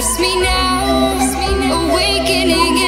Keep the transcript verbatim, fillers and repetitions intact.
force me now, awakening.